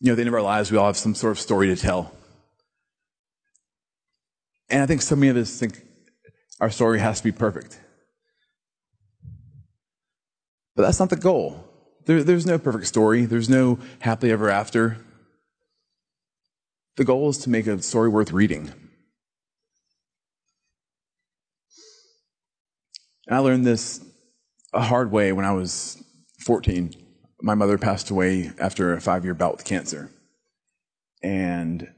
you know, at the end of our lives, we all have some sort of story to tell. And I think so many of us think our story has to be perfect. But that's not the goal. There's no perfect story. There's no happily ever after. The goal is to make a story worth reading. And I learned this a hard way when I was 14. My mother passed away after a 5-year bout with cancer. But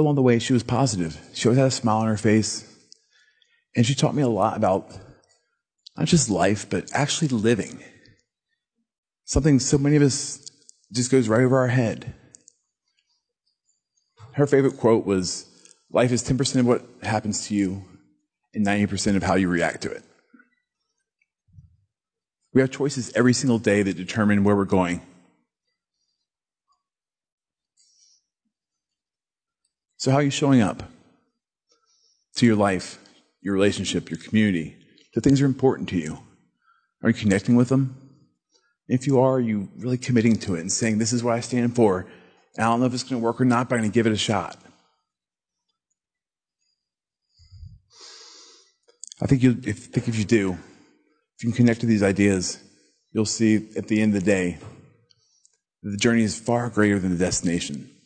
along the way, she was positive. She always had a smile on her face. And she taught me a lot about not just life, but actually living. Something so many of us just goes right over our head. Her favorite quote was, "Life is 10% of what happens to you and 90% of how you react to it." We have choices every single day that determine where we're going. So how are you showing up to your life, your relationship, your community, the things that are important to you? Are you connecting with them? If you are you really committing to it and saying, this is what I stand for? And I don't know if it's going to work or not, but I'm going to give it a shot. I think if you do, if you can connect to these ideas, you'll see at the end of the day, the journey is far greater than the destination.